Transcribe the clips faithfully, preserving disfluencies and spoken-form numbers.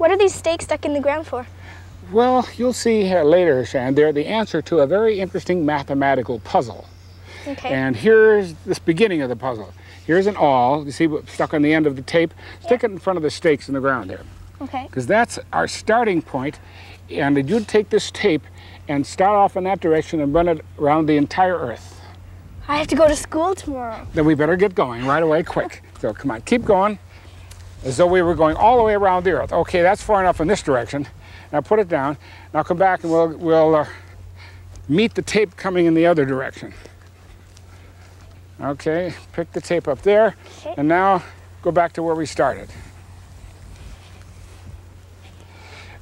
What are these stakes stuck in the ground for? Well, you'll see here later, Shan, they're the answer to a very interesting mathematical puzzle. Okay. And here's this beginning of the puzzle. Here's an awl. You see what's stuck on the end of the tape? Stick yep. it in front of the stakes in the ground there. Okay. Because that's our starting point. And you'd take this tape and start off in that direction and run it around the entire Earth. I have to go to school tomorrow. Then we better get going right away, quick. So come on, keep going. As though we were going all the way around the Earth. Okay, that's far enough in this direction. Now put it down. Now come back and we'll, we'll uh, meet the tape coming in the other direction. Okay, pick the tape up there, okay. And now go back to where we started.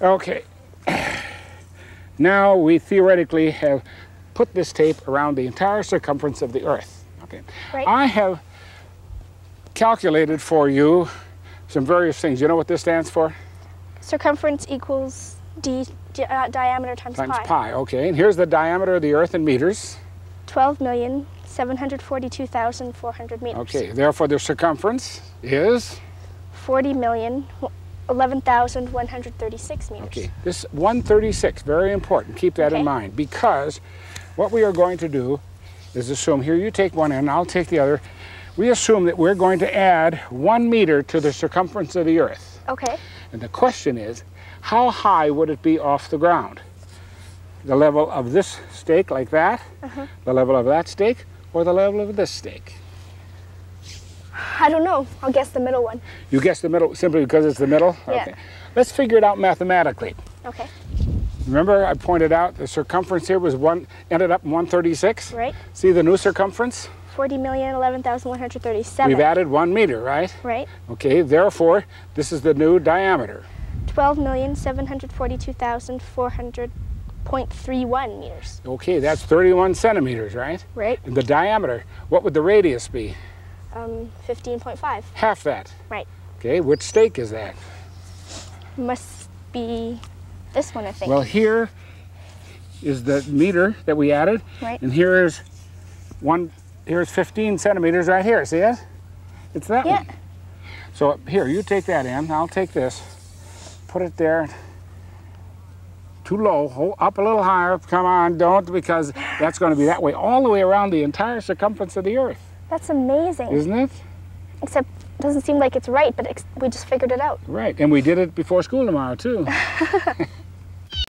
Okay, now we theoretically have put this tape around the entire circumference of the Earth. Okay, right. I have calculated for you some various things. You know what this stands for? Circumference equals d, d uh, diameter times, times pi. pi. Okay, and here's the diameter of the Earth in meters. twelve million seven hundred forty-two thousand four hundred meters. Okay, therefore the circumference is? forty million eleven thousand one hundred thirty-six meters. Okay, this one thirty-six, very important. Keep that okay. in mind, because what we are going to do is assume, here you take one end, I'll take the other. We assume that we're going to add one meter to the circumference of the Earth. Okay. And the question is, how high would it be off the ground? The level of this stake, like that, uh-huh. the level of that stake, or the level of this stake? I don't know. I'll guess the middle one. You guess the middle simply because it's the middle? Yeah. Okay. Let's figure it out mathematically. Okay. Remember I pointed out the circumference here was one, ended up in one thirty-six? Right. See the new circumference? forty million eleven thousand one hundred thirty-seven. We've added one meter, right? Right. Okay, therefore, this is the new diameter. twelve million seven hundred forty-two thousand four hundred point three one meters. Okay, that's thirty-one centimeters, right? Right. And the diameter, what would the radius be? Um, fifteen point five. Half that. Right. Okay, which stake is that? Must be this one, I think. Well, here is the meter that we added. Right. And here is one, here's fifteen centimeters right here, see it? It's that yeah. one. So here, you take that in, I'll take this, put it there. Too low, hold up a little higher, come on, don't, because that's going to be that way, all the way around the entire circumference of the Earth. That's amazing. Isn't it? Except it doesn't seem like it's right, but we just figured it out. Right, and we did it before school tomorrow, too.